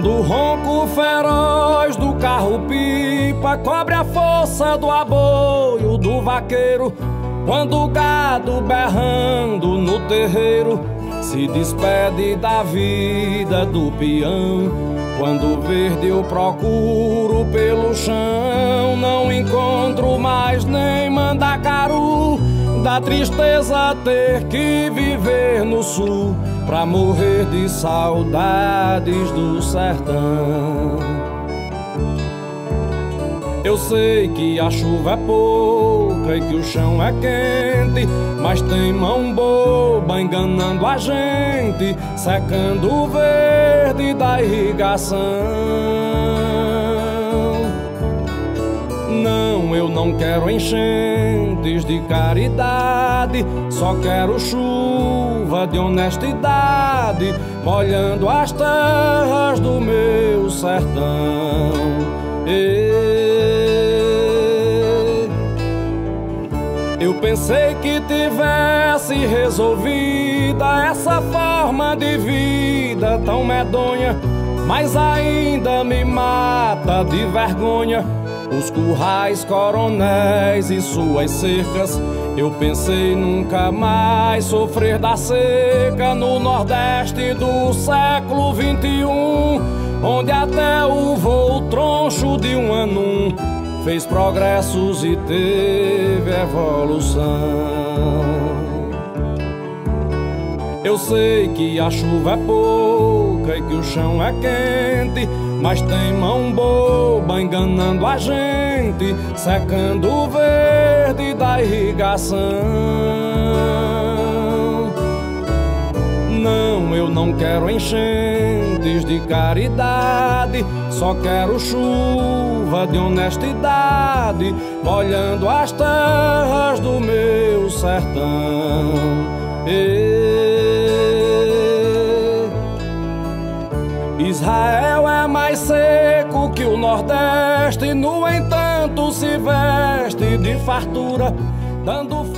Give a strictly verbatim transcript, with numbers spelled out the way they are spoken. Quando o ronco feroz do carro-pipa cobre a força do aboio do vaqueiro, quando o gado berrando no terreiro se despede da vida do peão, quando o verde eu procuro pelo chão, não encontro mais nem mandacaru, da tristeza ter que viver no sul pra morrer de saudades do sertão. Eu sei que a chuva é pouca e que o chão é quente, mas tem mão boba enganando a gente, secando o verde da irrigação. Não, eu não quero enchentes de caridade, só quero chuva de honestidade, molhando as terras do meu sertão. E... eu pensei que tivesse resolvida essa forma de vida tão medonha, mas ainda me mata de vergonha os currais, coronéis e suas cercas. Eu pensei nunca mais sofrer da seca no Nordeste do século vinte e um, onde até o voo troncho de um anum fez progressos e teve evolução. Eu sei que a chuva é pouca e que o chão é quente, mas tem mão boba enganando a gente, secando o vento da irrigação. Não, eu não quero enchentes de caridade, só quero chuva de honestidade, molhando as terras do meu sertão. E... Israel é mais seco que o Nordeste, no entanto se veste de fartura, dando